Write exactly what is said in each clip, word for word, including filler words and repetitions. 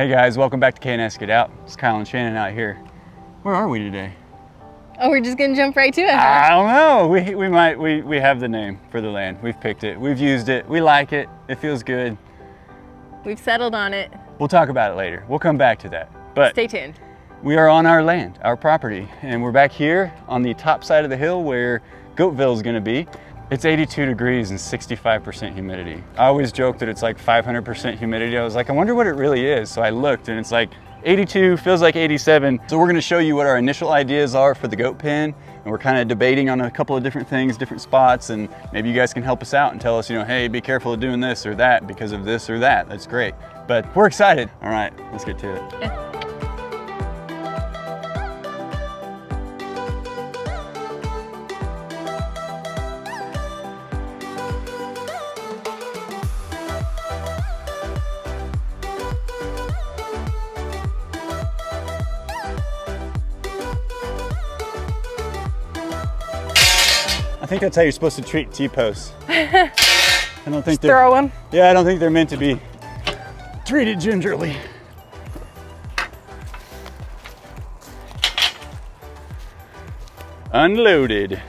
Hey guys, welcome back to K and S Get Out. It's Kyle and Shannon out here. Where are we today? Oh, we're just gonna jump right to it, huh? I don't know. We, we might, we, we have the name for the land. We've picked it, we've used it, we like it, it feels good. We've settled on it. We'll talk about it later. We'll come back to that. But stay tuned. We are on our land, our property, and we're back here on the top side of the hill where Goatville is gonna be. It's eighty-two degrees and sixty-five percent humidity. I always joke that it's like five hundred percent humidity. I was like, I wonder what it really is. So I looked and it's like eighty-two, feels like eighty-seven. So we're gonna show you what our initial ideas are for the goat pen. And we're kind of debating on a couple of different things, different spots, and maybe you guys can help us out and tell us, you know, hey, be careful of doing this or that because of this or that. That's great. But we're excited. All right, let's get to it. Yeah. I think that's how you're supposed to treat T-posts. I don't think Just they're throw them. Yeah, I don't think they're meant to be treated gingerly. Unloaded.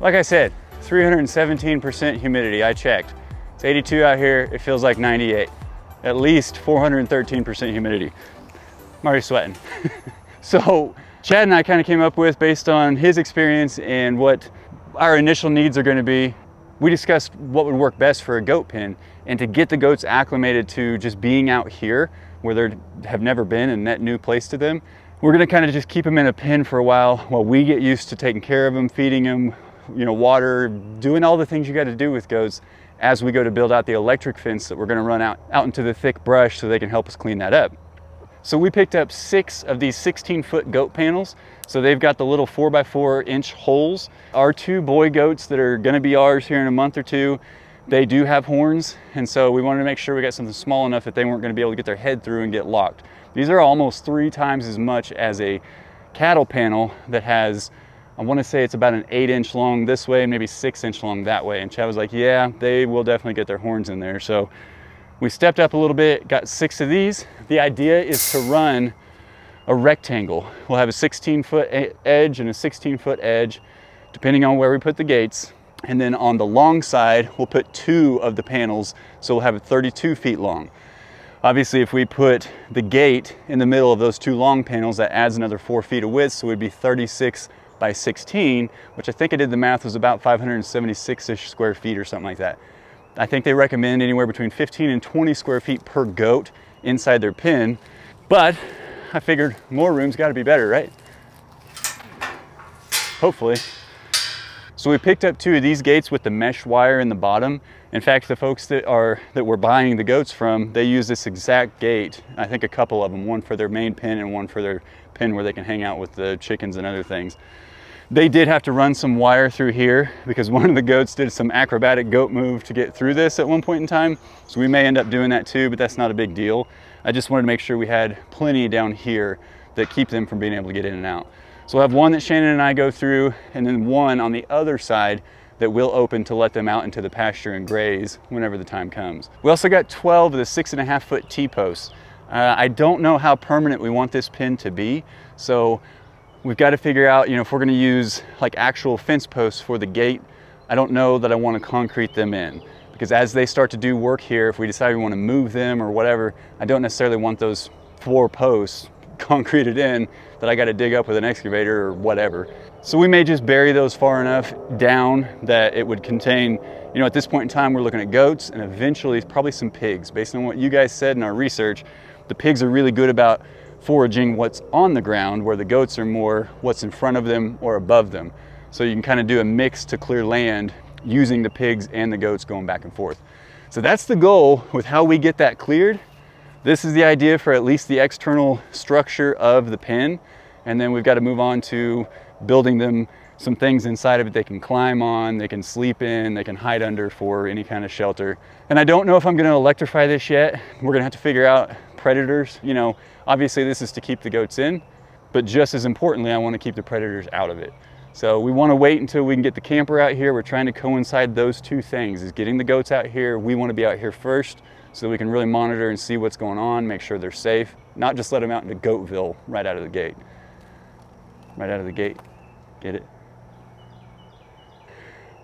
Like I said, three hundred seventeen percent humidity. I checked. It's eighty-two out here. It feels like ninety-eight. At least four hundred thirteen percent humidity. I'm already sweating. So Chad and I kind of came up with, based on his experience and what our initial needs are going to be, we discussed what would work best for a goat pen and to get the goats acclimated to just being out here where they have never been and that new place to them. We're going to kind of just keep them in a pen for a while while we get used to taking care of them, feeding them, you know, water, doing all the things you got to do with goats as we go to build out the electric fence that we're going to run out, out into the thick brush so they can help us clean that up. So we picked up six of these sixteen foot goat panels. So they've got the little four by four inch holes. Our two boy goats that are gonna be ours here in a month or two, they do have horns. And so we wanted to make sure we got something small enough that they weren't gonna be able to get their head through and get locked. These are almost three times as much as a cattle panel that has, I wanna say it's about an eight inch long this way, maybe six inch long that way. And Chad was like, yeah, they will definitely get their horns in there. So we stepped up a little bit, got six of these. The idea is to run a rectangle. We'll have a sixteen foot edge and a sixteen foot edge, depending on where we put the gates. And then on the long side, we'll put two of the panels. So we'll have it thirty-two feet long. Obviously, if we put the gate in the middle of those two long panels, that adds another four feet of width. So it would be thirty-six by sixteen, which I think I did the math was about five hundred seventy-six-ish square feet or something like that. I think they recommend anywhere between fifteen and twenty square feet per goat inside their pen, but I figured more room's gotta be better, right? Hopefully. So we picked up two of these gates with the mesh wire in the bottom. In fact, the folks that are that we're buying the goats from, they use this exact gate, I think a couple of them, one for their main pen and one for their pen where they can hang out with the chickens and other things. They did have to run some wire through here because one of the goats did some acrobatic goat move to get through this at one point in time. So we may end up doing that too, but that's not a big deal. I just wanted to make sure we had plenty down here that keep them from being able to get in and out. So we'll have one that Shannon and I go through and then one on the other side that we'll open to let them out into the pasture and graze whenever the time comes. We also got twelve of the six and a half foot T-posts. Uh, I don't know how permanent we want this pen to be. So we've got to figure out, you know, if we're going to use like actual fence posts for the gate, I don't know that I want to concrete them in because as they start to do work here, if we decide we want to move them or whatever, I don't necessarily want those four posts concreted in that I got to dig up with an excavator or whatever. So we may just bury those far enough down that it would contain, you know, at this point in time, we're looking at goats and eventually probably some pigs. Based on what you guys said in our research, the pigs are really good about foraging what's on the ground, where the goats are more what's in front of them or above them. So you can kind of do a mix to clear land using the pigs and the goats going back and forth. So that's the goal with how we get that cleared. This is the idea for at least the external structure of the pen. And then we've got to move on to building them some things inside of it they can climb on, they can sleep in, they can hide under for any kind of shelter. And I don't know if I'm going to electrify this yet. We're going to have to figure out predators, you know, obviously this is to keep the goats in, but just as importantly, I want to keep the predators out of it. So we want to wait until we can get the camper out here. We're trying to coincide those two things, is getting the goats out here. We want to be out here first so that we can really monitor and see what's going on, make sure they're safe, not just let them out into Goatville right out of the gate. Right out of the gate, get it?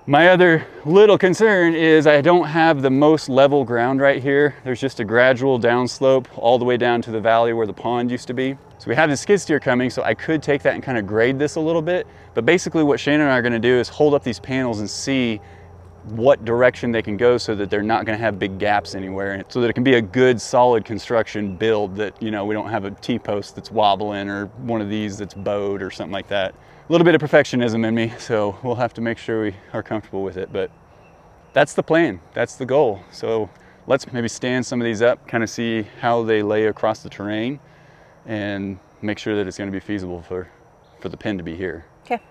My other little concern is I don't have the most level ground right here. There's just a gradual downslope all the way down to the valley where the pond used to be. So we have the skid steer coming, so I could take that and kind of grade this a little bit. But basically what Shannon and I are gonna do is hold up these panels and see what direction they can go so that they're not gonna have big gaps anywhere, and so that it can be a good solid construction build that, you know, we don't have a T-post that's wobbling or one of these that's bowed or something like that. A little bit of perfectionism in me, so we'll have to make sure we are comfortable with it, but that's the plan, that's the goal. So let's maybe stand some of these up, kind of see how they lay across the terrain and make sure that it's gonna be feasible for, for the pen to be here. Okay.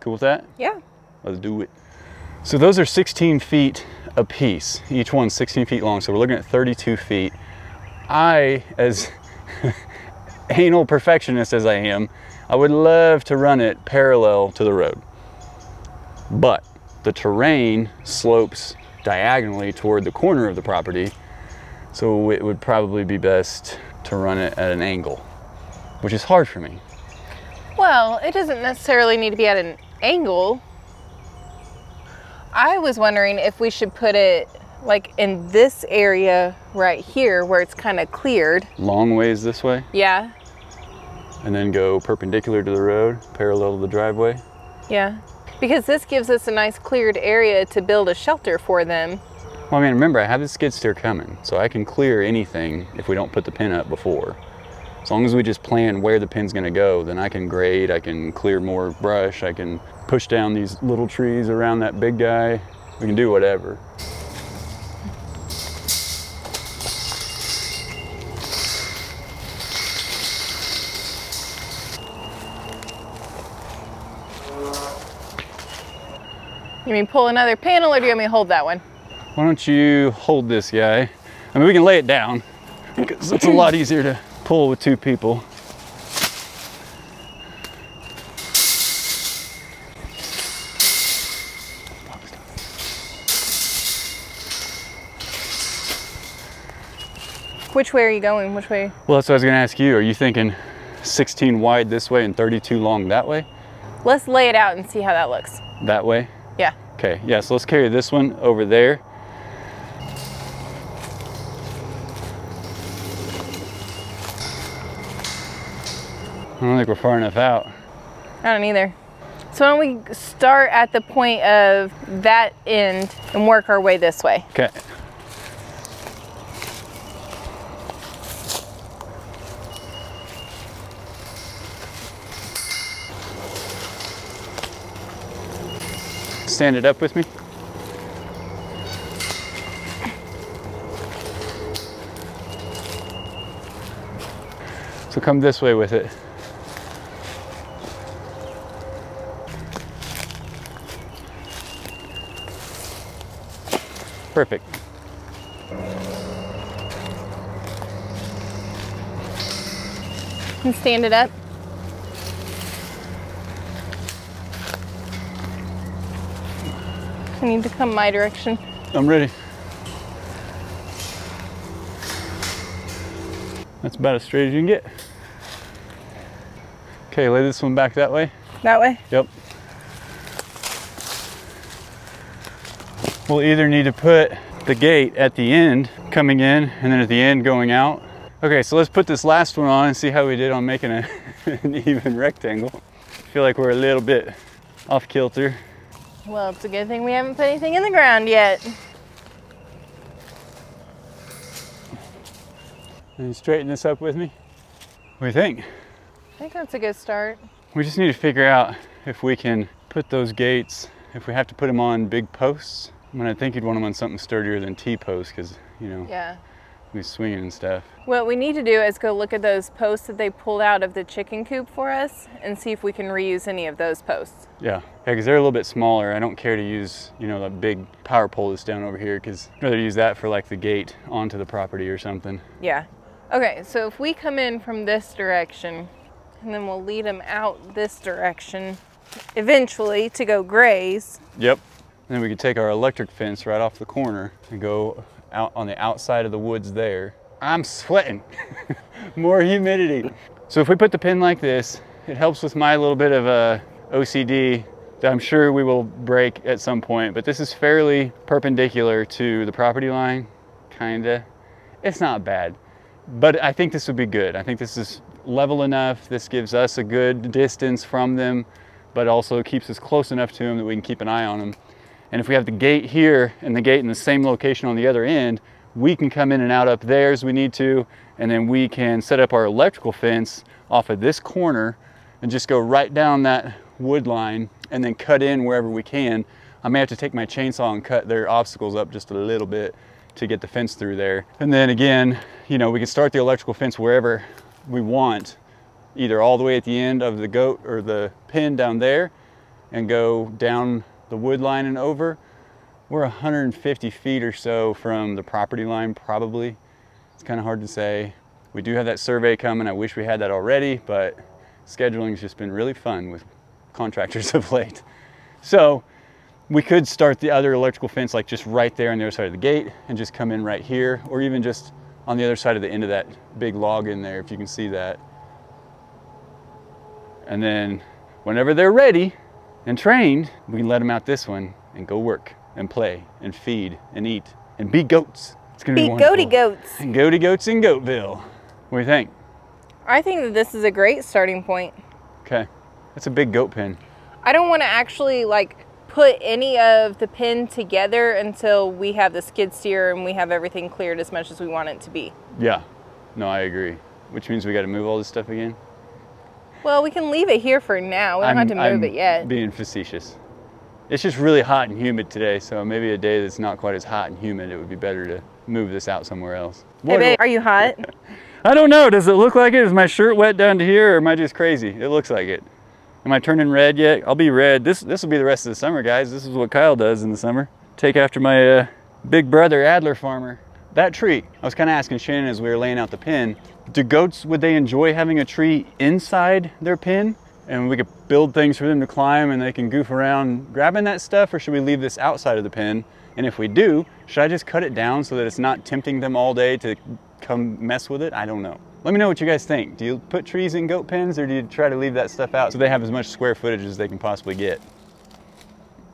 Cool with that? Yeah. Let's do it. So those are sixteen feet a piece. Each one's sixteen feet long, so we're looking at thirty-two feet. I, as anal perfectionist as I am, I would love to run it parallel to the road. But the terrain slopes diagonally toward the corner of the property, so it would probably be best to run it at an angle, which is hard for me. Well, it doesn't necessarily need to be at an angle. I was wondering if we should put it like in this area right here where it's kind of cleared. Long ways this way? Yeah. And then go perpendicular to the road, parallel to the driveway? Yeah, because this gives us a nice cleared area to build a shelter for them. Well, I mean, remember, I have the skid steer coming, so I can clear anything if we don't put the pen up before. As long as we just plan where the pin's gonna go, then I can grade, I can clear more brush, I can push down these little trees around that big guy. We can do whatever. You mean pull another panel, or do you want me to hold that one? Why don't you hold this guy? I mean, we can lay it down, because it's a lot easier to pull with two people. Which way are you going? Which way? Well, that's what I was gonna ask you. Are you thinking sixteen wide this way and thirty-two long that way? Let's lay it out and see how that looks. That way? Yeah. Okay, yeah, so let's carry this one over there. I don't think we're far enough out. I don't either. So why don't we start at the point of that end and work our way this way? Okay. Stand it up with me. So come this way with it. Perfect. And stand it up. I need to come my direction. I'm ready. That's about as straight as you can get. Okay, lay this one back that way. That way? Yep. We'll either need to put the gate at the end coming in and then at the end going out. Okay, so let's put this last one on and see how we did on making a, an even rectangle. I feel like we're a little bit off kilter. Well, it's a good thing we haven't put anything in the ground yet. And straighten this up with me. What do you think? I think that's a good start. We just need to figure out if we can put those gates, if we have to put them on big posts. I mean, I think you'd want them on something sturdier than T-posts because, you know, yeah, we swinging and stuff. What we need to do is go look at those posts that they pulled out of the chicken coop for us and see if we can reuse any of those posts. Yeah, because yeah, they're a little bit smaller. I don't care to use, you know, that big power pole that's down over here because I'd rather use that for like the gate onto the property or something. Yeah. Okay, so if we come in from this direction and then we'll lead them out this direction eventually to go graze. Yep. Then we could take our electric fence right off the corner and go out on the outside of the woods there. I'm sweating, more humidity. So if we put the pin like this, it helps with my little bit of a O C D that I'm sure we will break at some point, but this is fairly perpendicular to the property line, kinda. It's not bad, but I think this would be good. I think this is level enough. This gives us a good distance from them, but also keeps us close enough to them that we can keep an eye on them. And if we have the gate here and the gate in the same location on the other end, we can come in and out up there as we need to, and then we can set up our electrical fence off of this corner and just go right down that wood line and then cut in wherever we can. I may have to take my chainsaw and cut their obstacles up just a little bit to get the fence through there. And then again, you know, we can start the electrical fence wherever we want, either all the way at the end of the goat or the pin down there and go down the wood line and over. We're one hundred fifty feet or so from the property line, probably. It's kind of hard to say. We do have that survey coming. I wish we had that already, but scheduling's just been really fun with contractors of late. So we could start the other electrical fence like just right there on the other side of the gate and just come in right here, or even just on the other side of the end of that big log in there, if you can see that. And then whenever they're ready and trained, we can let them out this one and go work and play and feed and eat and be goats. It's gonna be, be wonderful. Goaty goats. And goaty goats in Goatville. What do you think? I think that this is a great starting point. Okay, that's a big goat pen. I don't wanna actually like put any of the pen together until we have the skid steer and we have everything cleared as much as we want it to be. Yeah, no, I agree. Which means we gotta move all this stuff again? Well, we can leave it here for now. We don't I'm, have to move I'm it yet. Being facetious. It's just really hot and humid today, so maybe a day that's not quite as hot and humid, it would be better to move this out somewhere else. Hey babe, are you hot? I don't know. Does it look like it? Is my shirt wet down to here, or am I just crazy? It looks like it. Am I turning red yet? I'll be red. This this will be the rest of the summer, guys. This is what Kyle does in the summer. Take after my uh, big brother, Adler Farmer. That tree, I was kind of asking Shannon as we were laying out the pen, do goats, would they enjoy having a tree inside their pen? And we could build things for them to climb and they can goof around grabbing that stuff, or should we leave this outside of the pen? And if we do, should I just cut it down so that it's not tempting them all day to come mess with it? I don't know. Let me know what you guys think. Do you put trees in goat pens, or do you try to leave that stuff out so they have as much square footage as they can possibly get?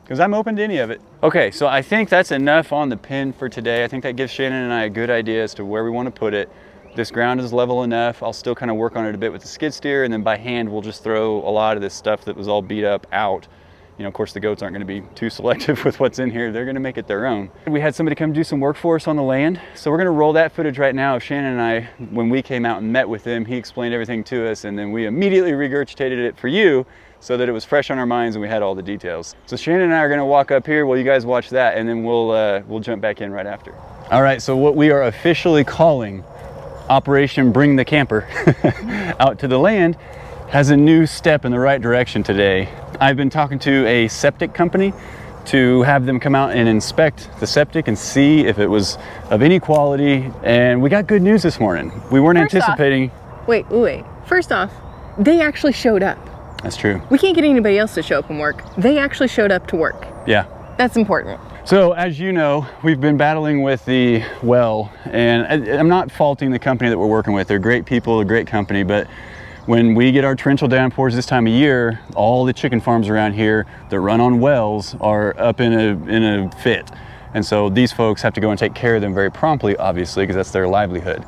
Because I'm open to any of it. Okay, so I think that's enough on the pen for today. I think that gives Shannon and I a good idea as to where we want to put it. This ground is level enough. I'll still kind of work on it a bit with the skid steer, and then by hand we'll just throw a lot of this stuff that was all beat up out. You know, of course the goats aren't going to be too selective with what's in here. They're going to make it their own. We had somebody come do some work for us on the land, so we're going to roll that footage right now of Shannon and I. When we came out and met with him, he explained everything to us, and then we immediately regurgitated it for you so that it was fresh on our minds and we had all the details. So Shannon and I are going to walk up here while you guys watch that, and then we'll, uh, we'll jump back in right after. All right, so what we are officially calling Operation Bring the Camper out to the land has a new step in the right direction today. I've been talking to a septic company to have them come out and inspect the septic and see if it was of any quality, and we got good news this morning. We weren't first anticipating. Off, wait, wait, first off, they actually showed up. That's true. We can't get anybody else to show up and work. They actually showed up to work. Yeah. That's important. So as you know, we've been battling with the well, and I'm not faulting the company that we're working with. They're great people, a great company, but when we get our torrential downpours this time of year, all the chicken farms around here that run on wells are up in a, in a fit. And so these folks have to go and take care of them very promptly, obviously, because that's their livelihood.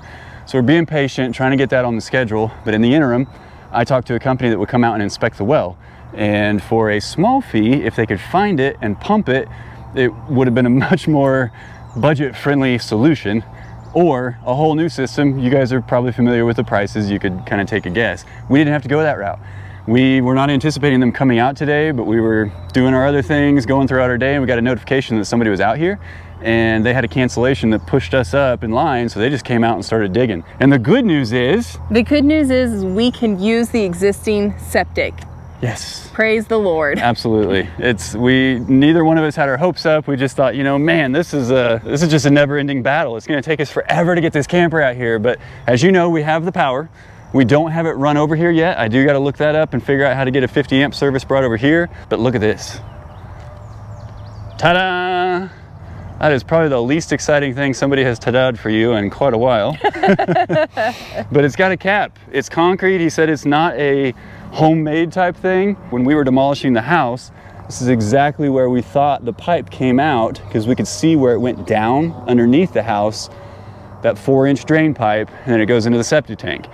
So we're being patient, trying to get that on the schedule. But in the interim, I talked to a company that would come out and inspect the well. And for a small fee, if they could find it and pump it, it would have been a much more budget-friendly solution, or a whole new system. You guys are probably familiar with the prices. You could kind of take a guess. We didn't have to go that route. We were not anticipating them coming out today, but we were doing our other things, going throughout our day, and we got a notification that somebody was out here, and they had a cancellation that pushed us up in line, so they just came out and started digging. And the good news is... The good news is we can use the existing septic. Yes. Praise the Lord. Absolutely. It's we neither one of us had our hopes up. We just thought, you know, man, this is a this is just a never-ending battle. It's going to take us forever to get this camper out here, but as you know, we have the power. We don't have it run over here yet. I do got to look that up and figure out how to get a fifty amp service brought over here, but look at this. Ta-da! That is probably the least exciting thing somebody has ta-da'd for you in quite a while. But it's got a cap. It's concrete. He said it's not a homemade type thing. When we were demolishing the house, this is exactly where we thought the pipe came out because we could see where it went down underneath the house, that four inch drain pipe, and then it goes into the septic tank.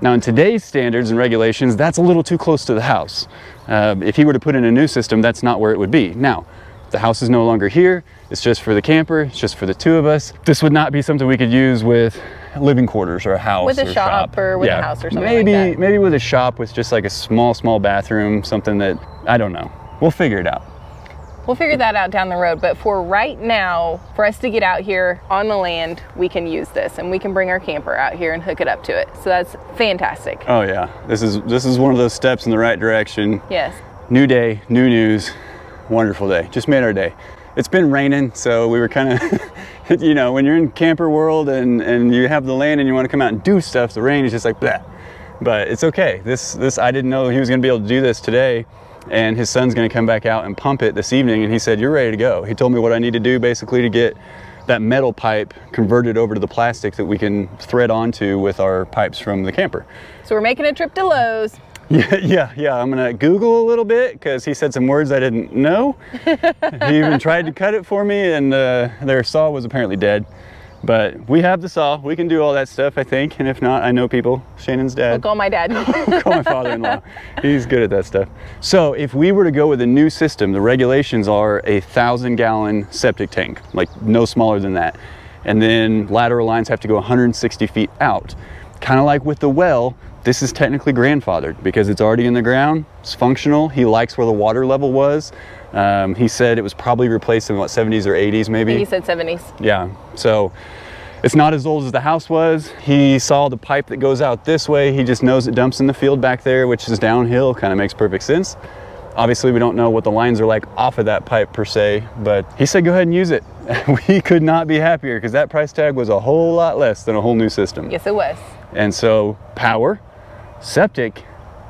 Now in today's standards and regulations, that's a little too close to the house. Uh, if he were to put in a new system, that's not where it would be. Now, the house is no longer here. It's just for the camper. It's just for the two of us. This would not be something we could use with living quarters or a house with a or shop, shop or with yeah. a house or something maybe, like that. Maybe with a shop with just like a small, small bathroom, something that, I don't know. We'll figure it out. We'll figure that out down the road. But for right now, for us to get out here on the land, we can use this and we can bring our camper out here and hook it up to it. So that's fantastic. Oh yeah, this is, this is one of those steps in the right direction. Yes. New day, new news. Wonderful day, just made our day. It's been raining, so we were kind of, you know, when you're in camper world and, and you have the land and you want to come out and do stuff, the rain is just like blah. But it's okay. This, this I didn't know he was going to be able to do this today, and his son's going to come back out and pump it this evening, and he said, you're ready to go. He told me what I need to do basically to get that metal pipe converted over to the plastic that we can thread onto with our pipes from the camper. So we're making a trip to Lowe's. Yeah, yeah, yeah. I'm gonna Google a little bit because he said some words I didn't know. He even tried to cut it for me, and uh, their saw was apparently dead. But we have the saw. We can do all that stuff, I think. And if not, I know people. Shannon's dad. I'll call my dad. I'll call my father-in-law. He's good at that stuff. So if we were to go with a new system, the regulations are a thousand-gallon septic tank, like no smaller than that. And then lateral lines have to go one hundred sixty feet out. Kind of like with the well, this is technically grandfathered because it's already in the ground. It's functional. He likes where the water level was. Um, he said it was probably replaced in what, seventies or eighties maybe? He said seventies. Yeah, so it's not as old as the house was. He saw the pipe that goes out this way. He just knows it dumps in the field back there, which is downhill, kind of makes perfect sense. Obviously, we don't know what the lines are like off of that pipe per se, but he said, go ahead and use it. We could not be happier because that price tag was a whole lot less than a whole new system. Yes, it was. And so power, septic,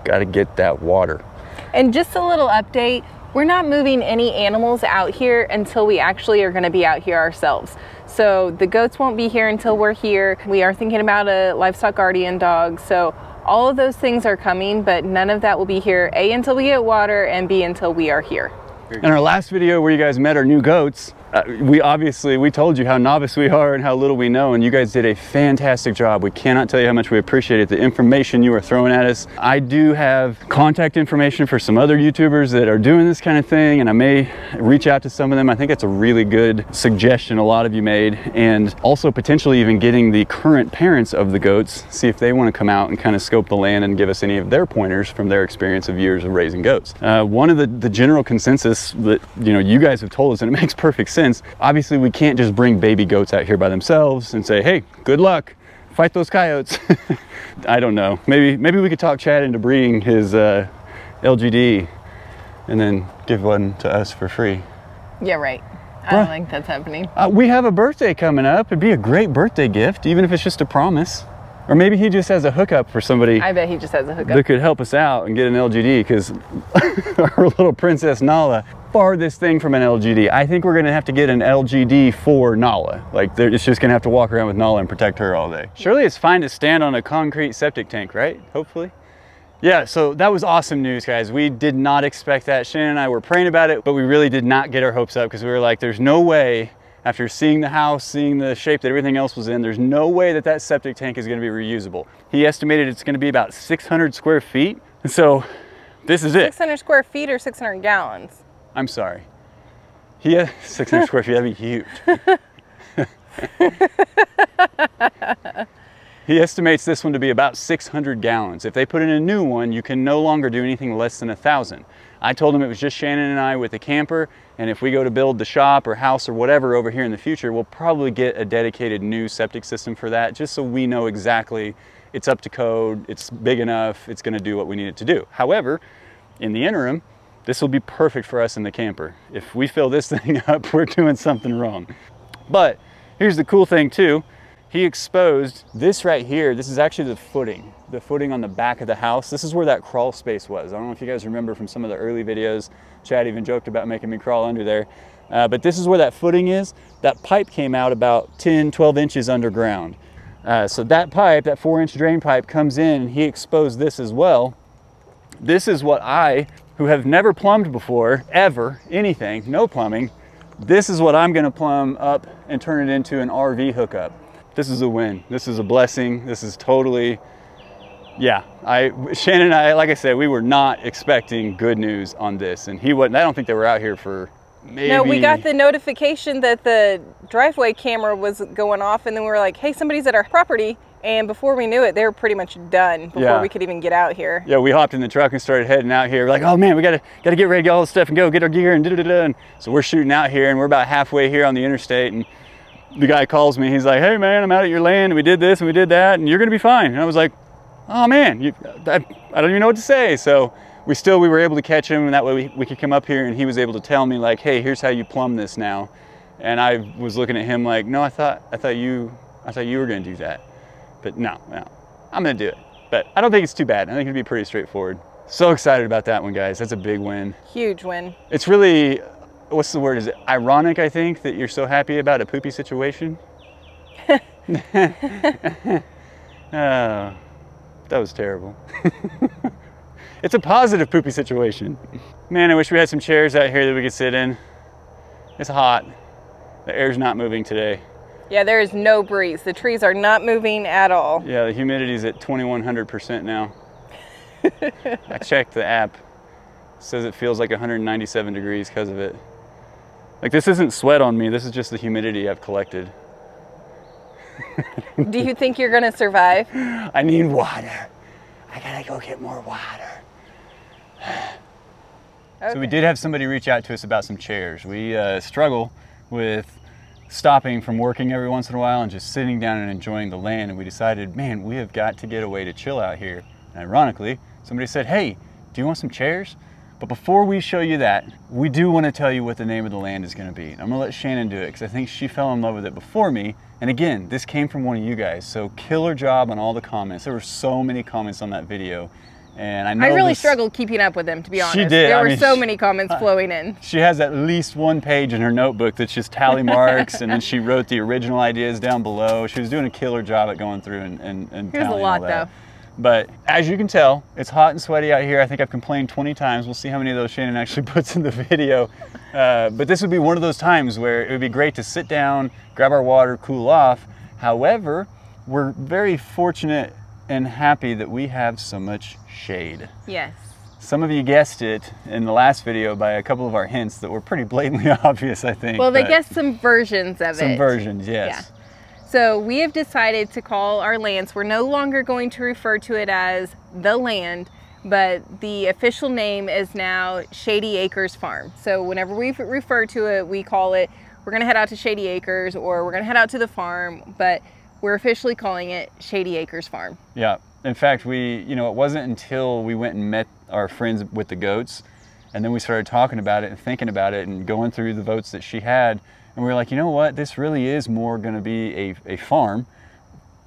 got to get that water. And just a little update, we're not moving any animals out here until we actually are going to be out here ourselves. So the goats won't be here until we're here. We are thinking about a livestock guardian dog. So all of those things are coming, but none of that will be here, A, until we get water, and B, until we are here. In our last video where you guys met our new goats, uh, we obviously, we told you how novice we are and how little we know, and you guys did a fantastic job. We cannot tell you how much we appreciate it, the information you are throwing at us. I do have contact information for some other YouTubers that are doing this kind of thing, and I may reach out to some of them. I think that's a really good suggestion a lot of you made, and also potentially even getting the current parents of the goats, see if they want to come out and kind of scope the land and give us any of their pointers from their experience of years of raising goats. Uh, one of the, the general consensus that, you know, you guys have told us, and it makes perfect sense. Obviously, we can't just bring baby goats out here by themselves and say, hey, good luck, fight those coyotes. I don't know. Maybe maybe we could talk Chad into breeding his uh, L G D and then give one to us for free. Yeah, right. I don't think that's happening. Uh, we have a birthday coming up. It'd be a great birthday gift, even if it's just a promise. Or maybe he just has a hookup for somebody. I bet he just has a hookup. That could help us out and get an L G D, because our little princess Nala, farthest thing from an L G D. I think we're gonna have to get an L G D for Nala. Like, it's just gonna have to walk around with Nala and protect her all day. Surely it's fine to stand on a concrete septic tank, right? Hopefully. Yeah, so that was awesome news, guys. We did not expect that. Shannon and I were praying about it, but we really did not get our hopes up, because we were like, there's no way. After seeing the house, seeing the shape that everything else was in, there's no way that that septic tank is going to be reusable. He estimated it's going to be about six hundred square feet. And so this is it. six hundred square feet or six hundred gallons? I'm sorry. He has six hundred square feet. That'd be huge. He estimates this one to be about six hundred gallons. If they put in a new one, you can no longer do anything less than a thousand. I told him it was just Shannon and I with a camper, and if we go to build the shop or house or whatever over here in the future, we'll probably get a dedicated new septic system for that, just so we know exactly it's up to code, it's big enough, it's gonna do what we need it to do. However, in the interim, this will be perfect for us in the camper. If we fill this thing up, we're doing something wrong. But here's the cool thing too. He exposed this right here. This is actually the footing, the footing on the back of the house. This is where that crawl space was. I don't know if you guys remember from some of the early videos, Chad even joked about making me crawl under there. Uh, but this is where that footing is. That pipe came out about ten, twelve inches underground. Uh, so that pipe, that four inch drain pipe comes in, and he exposed this as well. This is what I, who have never plumbed before, ever, anything, no plumbing, this is what I'm gonna plumb up and turn it into an R V hookup. This is a win. This is a blessing. This is totally, yeah. I, Shannon and I, like I said, we were not expecting good news on this, and he wasn't. I don't think they were out here for maybe. No, we got the notification that the driveway camera was going off, and then we were like, hey, somebody's at our property. And before we knew it, they were pretty much done before yeah. we could even get out here. Yeah, we hopped in the truck and started heading out here. We're like, oh man, we gotta gotta get ready, get all this stuff and go get our gear and da da da. And so we're shooting out here, and we're about halfway here on the interstate, and the guy calls me. He's like, hey man, I'm out at your land, and we did this and we did that, and you're gonna be fine. And I was like, oh man, you, I, I don't even know what to say. So we still we were able to catch him, and that way we, we could come up here, and he was able to tell me like, hey, here's how you plumb this now. And I was looking at him like, no, I thought I thought you I thought you were gonna do that. But no, no, I'm gonna do it. But I don't think it's too bad. I think it'd be pretty straightforward. So excited about that one, guys. That's a big win. Huge win. It's really, what's the word? Is it ironic, I think, that you're so happy about a poopy situation? Oh, that was terrible. It's a positive poopy situation. Man, I wish we had some chairs out here that we could sit in. It's hot. The air's not moving today. Yeah, there is no breeze. The trees are not moving at all. Yeah, the humidity is at twenty-one hundred percent now. I checked the app. It says it feels like one hundred ninety-seven degrees because of it. Like, this isn't sweat on me. This is just the humidity I've collected. Do you think you're going to survive? I need water. I got to go get more water. Okay. So we did have somebody reach out to us about some chairs. We uh, struggle with stopping from working every once in a while and just sitting down and enjoying the land, and we decided, man, we have got to get away to chill out here. And ironically, somebody said, hey, do you want some chairs? But before we show you that, we do want to tell you what the name of the land is going to be. I'm gonna let Shannon do it because I think she fell in love with it before me, and again, this came from one of you guys, so killer job on all the comments. There were so many comments on that video, and I know I really this, struggled keeping up with them, to be honest. She did. There I were mean, so she, many comments uh, flowing in. She has at least one page in her notebook that's just tally marks, and then she wrote the original ideas down below. She was doing a killer job at going through and and, and Here's tallying a lot, all that. Though. But as you can tell, it's hot and sweaty out here. I think I've complained twenty times. We'll see how many of those Shannon actually puts in the video. Uh, but this would be one of those times where it would be great to sit down, grab our water, cool off. However, we're very fortunate and happy that we have so much shade. Yes. Some of you guessed it in the last video by a couple of our hints that were pretty blatantly obvious, I think. Well, they guessed some versions of it. Some versions, yes. Yeah. So we have decided to call our lands. We're no longer going to refer to it as the land, but the official name is now Shady Acres Farm. So whenever we refer to it, we call it, we're gonna head out to Shady Acres, or we're gonna head out to the farm, but we're officially calling it Shady Acres Farm. Yeah, in fact, we, you know, it wasn't until we went and met our friends with the goats, and then we started talking about it and thinking about it and going through the votes that she had, and we were like, you know what, this really is more gonna be a, a farm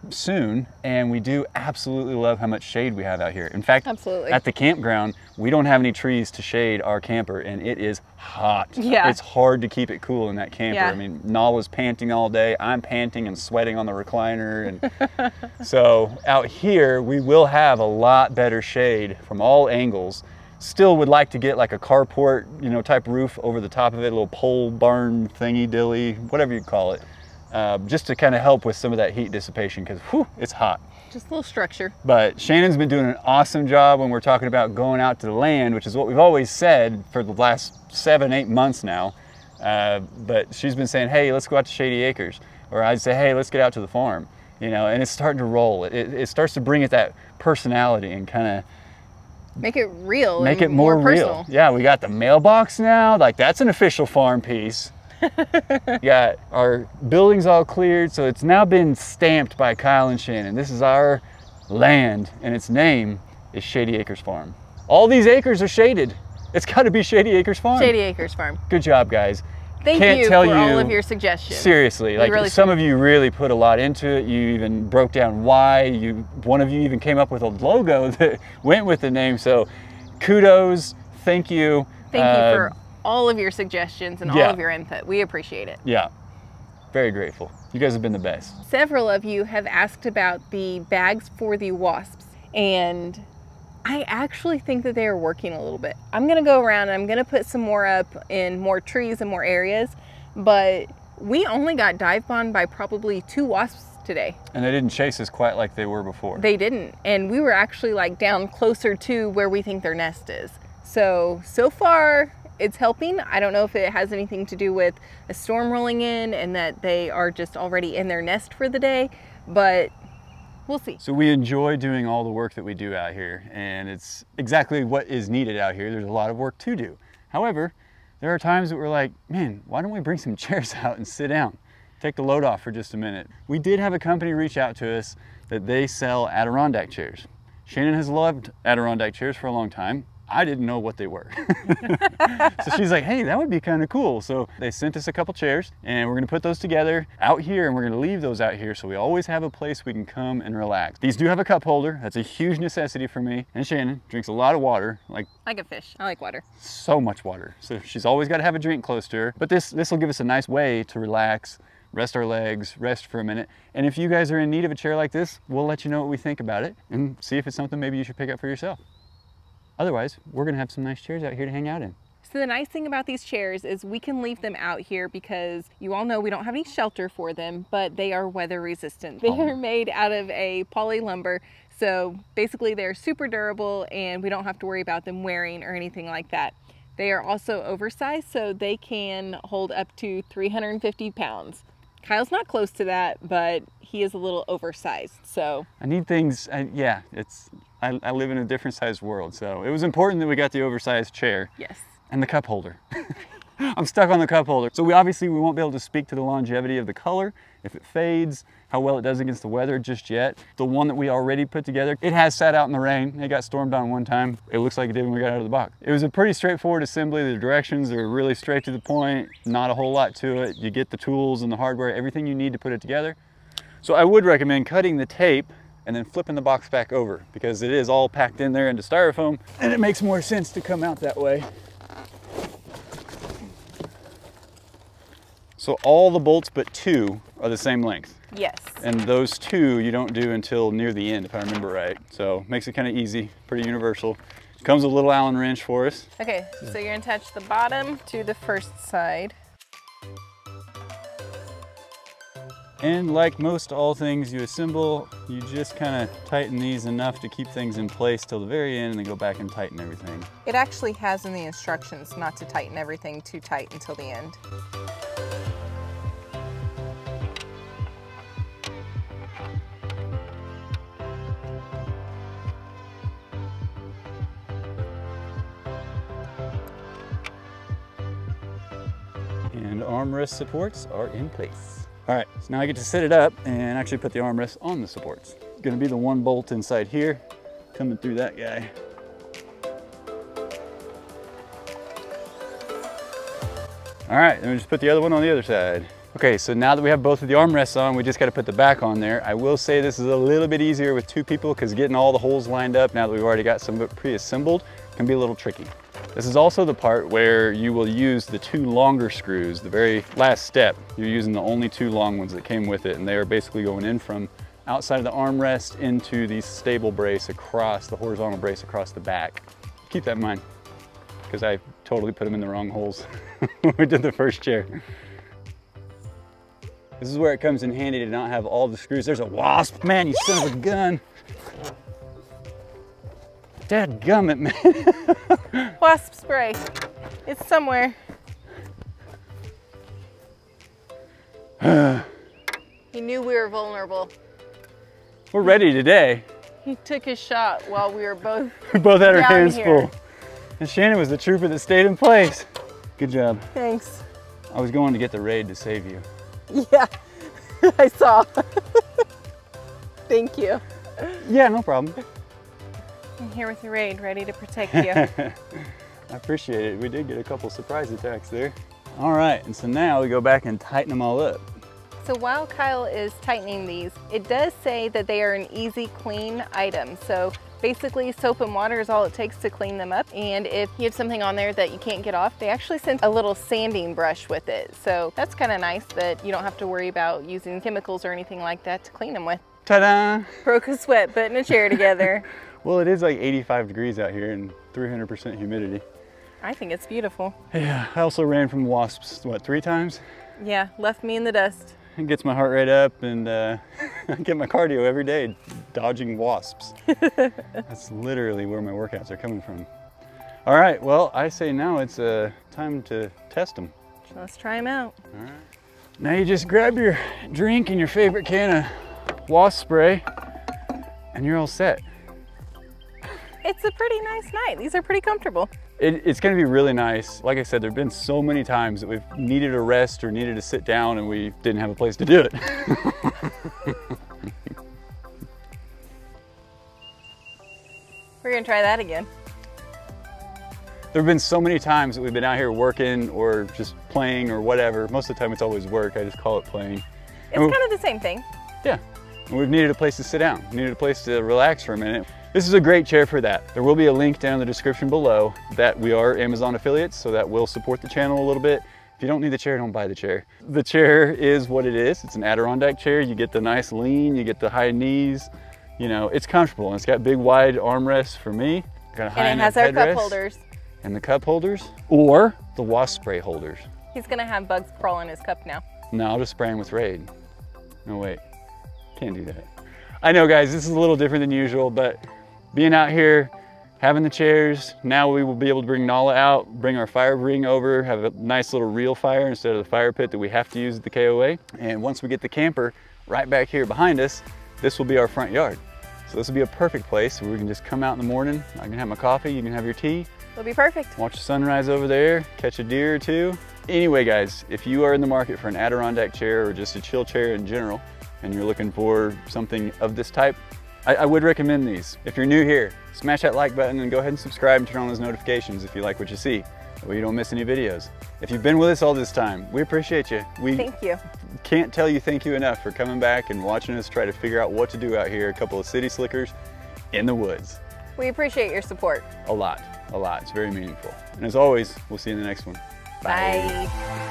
soon, and we do absolutely love how much shade we have out here. In fact, absolutely. At the campground, we don't have any trees to shade our camper, and it is hot. Yeah. It's hard to keep it cool in that camper. Yeah. I mean, Nala's panting all day. I'm panting and sweating on the recliner. And so out here, we will have a lot better shade from all angles. Still would like to get like a carport, you know, type roof over the top of it, a little pole barn thingy dilly, whatever you call it, uh, just to kind of help with some of that heat dissipation, because whew, it's hot. Just a little structure. But Shannon's been doing an awesome job when we're talking about going out to the land, which is what we've always said for the last seven, eight months now. Uh, but she's been saying, hey, let's go out to Shady Acres. Or I'd say, hey, let's get out to the farm. You know, and it's starting to roll. It, it, it starts to bring it that personality and kind of make it real. Make it more, more real. Personal. Yeah, we got the mailbox now. Like, that's an official farm piece. Got our buildings all cleared, so it's now been stamped by Kyle and Shannon. This is our land, and its name is Shady Acres Farm. All these acres are shaded. It's got to be Shady Acres Farm. Shady Acres Farm. Good job, guys. Thank Can't you tell for you, all of your suggestions. Seriously, we like really some of you really put a lot into it. You even broke down why. You, one of you even came up with a logo that went with the name. So, kudos. Thank you. Thank uh, you for all of your suggestions and yeah. all of your input. We appreciate it. Yeah. Very grateful. You guys have been the best. Several of you have asked about the bags for the wasps, and I actually think that they are working a little bit. I'm going to go around and I'm going to put some more up in more trees and more areas, but we only got dive bombed by probably two wasps today. And they didn't chase us quite like they were before. They didn't. And we were actually like down closer to where we think their nest is. So, so far it's helping. I don't know if it has anything to do with a storm rolling in and that they are just already in their nest for the day, but we'll see. So we enjoy doing all the work that we do out here, and it's exactly what is needed out here. There's a lot of work to do. However, there are times that we're like, man, why don't we bring some chairs out and sit down? Take the load off for just a minute. We did have a company reach out to us that they sell Adirondack chairs. Shannon has loved Adirondack chairs for a long time. I didn't know what they were. So she's like, hey, that would be kind of cool. So they sent us a couple chairs, and we're gonna put those together out here, and we're gonna leave those out here so we always have a place we can come and relax. These do have a cup holder. That's a huge necessity for me. And Shannon drinks a lot of water. Like, like a fish, I like water. So much water. So she's always gotta have a drink close to her. But this, this will give us a nice way to relax, rest our legs, rest for a minute. And if you guys are in need of a chair like this, we'll let you know what we think about it and see if it's something maybe you should pick up for yourself. Otherwise, we're gonna have some nice chairs out here to hang out in. So the nice thing about these chairs is we can leave them out here because you all know we don't have any shelter for them, but they are weather resistant. They oh. are made out of a poly lumber. So basically they're super durable and we don't have to worry about them wearing or anything like that. They are also oversized, so they can hold up to three hundred fifty pounds. Kyle's not close to that, but he is a little oversized, so. I need things, I, yeah, it's, I, I live in a different sized world, so it was important that we got the oversized chair. Yes. And the cup holder. I'm stuck on the cup holder. So we obviously, we won't be able to speak to the longevity of the color, if it fades, how well it does against the weather just yet. The one that we already put together, it has sat out in the rain. It got stormed on one time. It looks like it did when we got out of the box. It was a pretty straightforward assembly. The directions are really straight to the point, not a whole lot to it. You get the tools and the hardware, everything you need to put it together. So I would recommend cutting the tape and then flipping the box back over, because it is all packed in there into styrofoam, and it makes more sense to come out that way. So all the bolts but two are the same length. Yes. And those two you don't do until near the end, if I remember right. So makes it kind of easy, pretty universal. Comes with a little Allen wrench for us. Okay, so you're gonna attach the bottom to the first side. And like most all things you assemble, you just kind of tighten these enough to keep things in place till the very end, and then go back and tighten everything. It actually has in the instructions not to tighten everything too tight until the end. And armrest supports are in place. All right, so now I get to set it up and actually put the armrest on the supports. It's gonna be the one bolt inside here, coming through that guy. All right, then we just put the other one on the other side. Okay, so now that we have both of the armrests on, we just gotta put the back on there. I will say this is a little bit easier with two people, because getting all the holes lined up now that we've already got some of it pre-assembled can be a little tricky. This is also the part where you will use the two longer screws, the very last step. You're using the only two long ones that came with it, and they are basically going in from outside of the armrest into the stable brace across, the horizontal brace across the back. Keep that in mind, because I totally put them in the wrong holes when we did the first chair. This is where it comes in handy to not have all the screws. There's a wasp, man, you son of a gun. Dadgummit, man. Wasp spray. It's somewhere. He knew we were vulnerable. We're ready today. He took his shot while we were both We both had our hands full. And Shannon was the trooper that stayed in place. Good job. Thanks. I was going to get the raid to save you. Yeah, I saw. Thank you. Yeah, no problem. I'm here with the raid, ready to protect you. I appreciate it. We did get a couple surprise attacks there. All right, and so now we go back and tighten them all up. So while Kyle is tightening these, it does say that they are an easy clean item. So basically soap and water is all it takes to clean them up. And if you have something on there that you can't get off, they actually send a little sanding brush with it. So that's kind of nice that you don't have to worry about using chemicals or anything like that to clean them with. Ta-da! Broke a sweat putting a chair together. Well, it is like eighty-five degrees out here and three hundred percent humidity. I think it's beautiful. Yeah, I also ran from the wasps, what, three times? Yeah, left me in the dust. It gets my heart rate up, and uh, I get my cardio every day, dodging wasps. That's literally where my workouts are coming from. All right, well, I say now it's uh, time to test them. Let's try them out. All right. Now you just grab your drink and your favorite can of wasp spray, and you're all set. It's a pretty nice night. These are pretty comfortable. It, it's gonna be really nice. Like I said, there've been so many times that we've needed a rest or needed to sit down and we didn't have a place to do it. We're gonna try that again. There've been so many times that we've been out here working or just playing or whatever. Most of the time it's always work, I just call it playing. It's we, kind of the same thing. Yeah, and we've needed a place to sit down, needed a place to relax for a minute. This is a great chair for that. There will be a link down in the description below that we are Amazon affiliates, so that will support the channel a little bit. If you don't need the chair, don't buy the chair. The chair is what it is. It's an Adirondack chair. You get the nice lean, you get the high knees. You know, it's comfortable, and it's got big wide armrests for me. Got a high and it has our cup holders. And the cup holders, or the wasp spray holders. He's gonna have bugs crawl in his cup now. No, I'll just spray him with Raid. No, wait, can't do that. I know guys, this is a little different than usual, but being out here, having the chairs, now we will be able to bring Nala out, bring our fire ring over, have a nice little real fire instead of the fire pit that we have to use at the K O A. And once we get the camper right back here behind us, this will be our front yard. So this will be a perfect place where we can just come out in the morning. I can have my coffee, you can have your tea. It'll be perfect. Watch the sunrise over there, catch a deer or two. Anyway guys, if you are in the market for an Adirondack chair or just a chill chair in general, and you're looking for something of this type, I, I would recommend these. If you're new here, smash that like button and go ahead and subscribe and turn on those notifications if you like what you see. That way you don't miss any videos. If you've been with us all this time, we appreciate you. We thank you. Can't tell you thank you enough for coming back and watching us try to figure out what to do out here, a couple of city slickers in the woods. We appreciate your support. A lot, a lot. It's very meaningful. And as always, we'll see you in the next one. Bye. Bye.